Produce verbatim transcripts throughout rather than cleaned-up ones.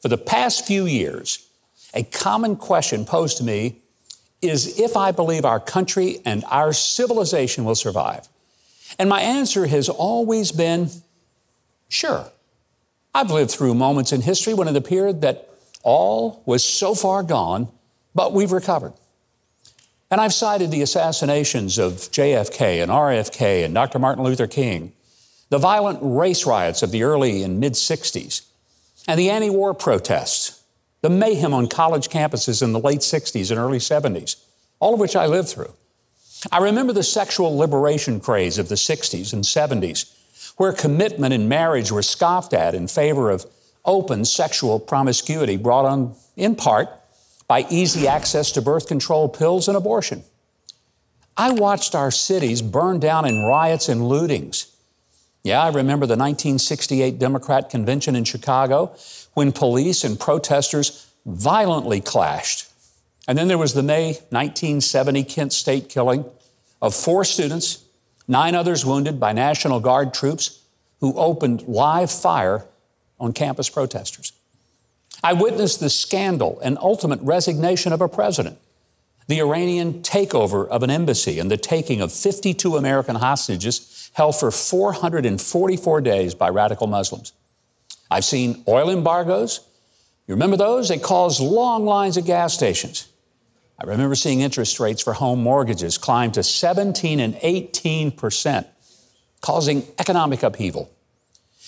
For the past few years, a common question posed to me is if I believe our country and our civilization will survive. And my answer has always been, sure. I've lived through moments in history when it appeared that all was so far gone, but we've recovered. And I've cited the assassinations of J F K and R F K and Doctor Martin Luther King, the violent race riots of the early and mid-sixties, and the anti-war protests, the mayhem on college campuses in the late sixties and early seventies, all of which I lived through. I remember the sexual liberation craze of the sixties and seventies, where commitment and marriage were scoffed at in favor of open sexual promiscuity brought on, in part, by easy access to birth control pills and abortion. I watched our cities burn down in riots and lootings. Yeah, I remember the nineteen sixty-eight Democrat convention in Chicago when police and protesters violently clashed. And then there was the May nineteen seventy Kent State killing of four students, nine others wounded by National Guard troops who opened live fire on campus protesters. I witnessed the scandal and ultimate resignation of a president, the Iranian takeover of an embassy, and the taking of fifty-two American hostages held for four hundred forty-four days by radical Muslims. I've seen oil embargoes. You remember those? They caused long lines at gas stations. I remember seeing interest rates for home mortgages climb to seventeen and eighteen percent, causing economic upheaval.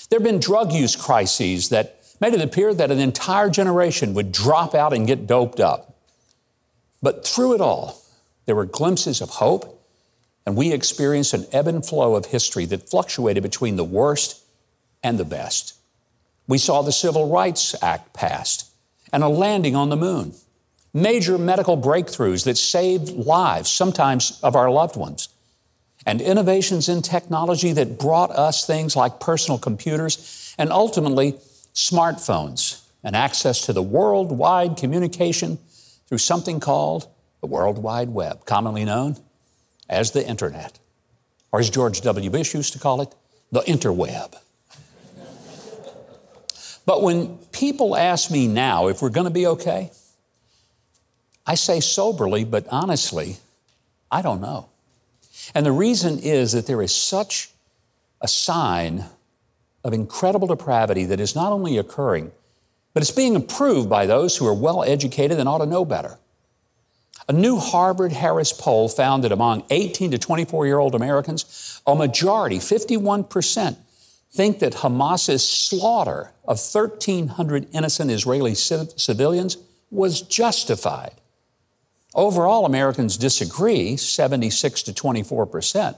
There have been drug use crises that made it appear that an entire generation would drop out and get doped up. But through it all, there were glimpses of hope, and we experienced an ebb and flow of history that fluctuated between the worst and the best. We saw the Civil Rights Act passed and a landing on the moon. Major medical breakthroughs that saved lives, sometimes of our loved ones, and innovations in technology that brought us things like personal computers and ultimately smartphones and access to the worldwide communication through something called the World Wide Web, commonly known as the Internet, or as George W. Bush used to call it, the interweb. But when people ask me now if we're going to be okay, I say soberly, but honestly, I don't know. And the reason is that there is such a sign of incredible depravity that is not only occurring, but it's being approved by those who are well-educated and ought to know better. A new Harvard-Harris poll found that among eighteen to twenty-four-year-old Americans, a majority, fifty-one percent, think that Hamas's slaughter of one thousand three hundred innocent Israeli civilians was justified. Overall, Americans disagree, seventy-six to twenty-four percent.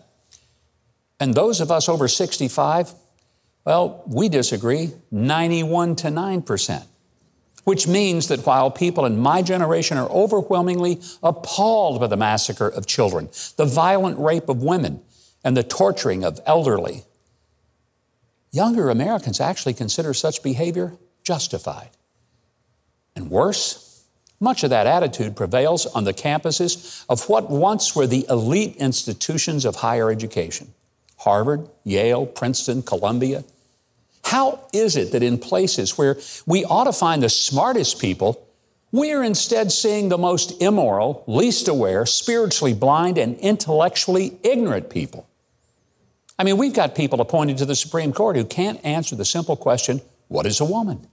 And those of us over sixty-five, well, we disagree, ninety-one to nine percent. Which means that while people in my generation are overwhelmingly appalled by the massacre of children, the violent rape of women, and the torturing of elderly, younger Americans actually consider such behavior justified. And worse, much of that attitude prevails on the campuses of what once were the elite institutions of higher education. Harvard, Yale, Princeton, Columbia. How is it that in places where we ought to find the smartest people, we are instead seeing the most immoral, least aware, spiritually blind, and intellectually ignorant people? I mean, we've got people appointed to the Supreme Court who can't answer the simple question, what is a woman?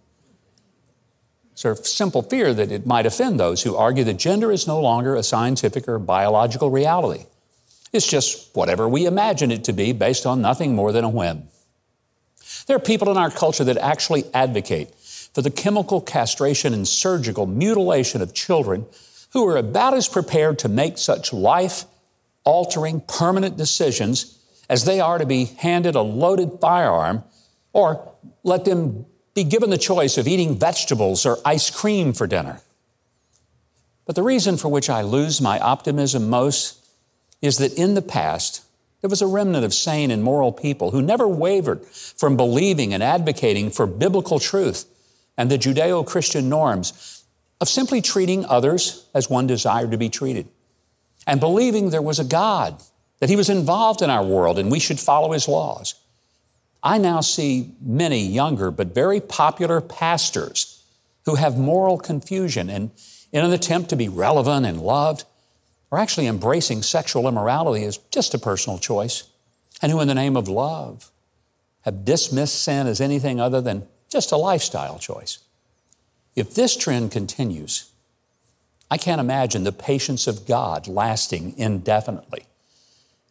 Sort of simple fear that it might offend those who argue that gender is no longer a scientific or biological reality. It's just whatever we imagine it to be based on nothing more than a whim. There are people in our culture that actually advocate for the chemical castration and surgical mutilation of children who are about as prepared to make such life-altering permanent decisions as they are to be handed a loaded firearm or let them be given the choice of eating vegetables or ice cream for dinner. But the reason for which I lose my optimism most is that in the past, there was a remnant of sane and moral people who never wavered from believing and advocating for biblical truth and the Judeo-Christian norms of simply treating others as one desired to be treated and believing there was a God, that He was involved in our world and we should follow His laws. I now see many younger but very popular pastors who have moral confusion and, in an attempt to be relevant and loved, are actually embracing sexual immorality as just a personal choice, and who in the name of love have dismissed sin as anything other than just a lifestyle choice. If this trend continues, I can't imagine the patience of God lasting indefinitely.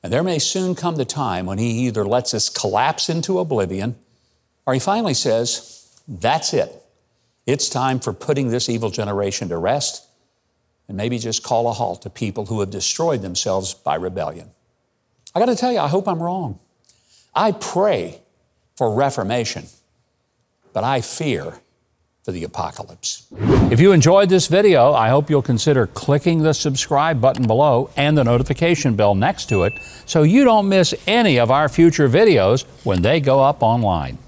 And there may soon come the time when He either lets us collapse into oblivion, or He finally says, that's it. It's time for putting this evil generation to rest, and maybe just call a halt to people who have destroyed themselves by rebellion. I got to tell you, I hope I'm wrong. I pray for reformation, but I fear for the apocalypse. If you enjoyed this video, I hope you'll consider clicking the subscribe button below and the notification bell next to it so you don't miss any of our future videos when they go up online.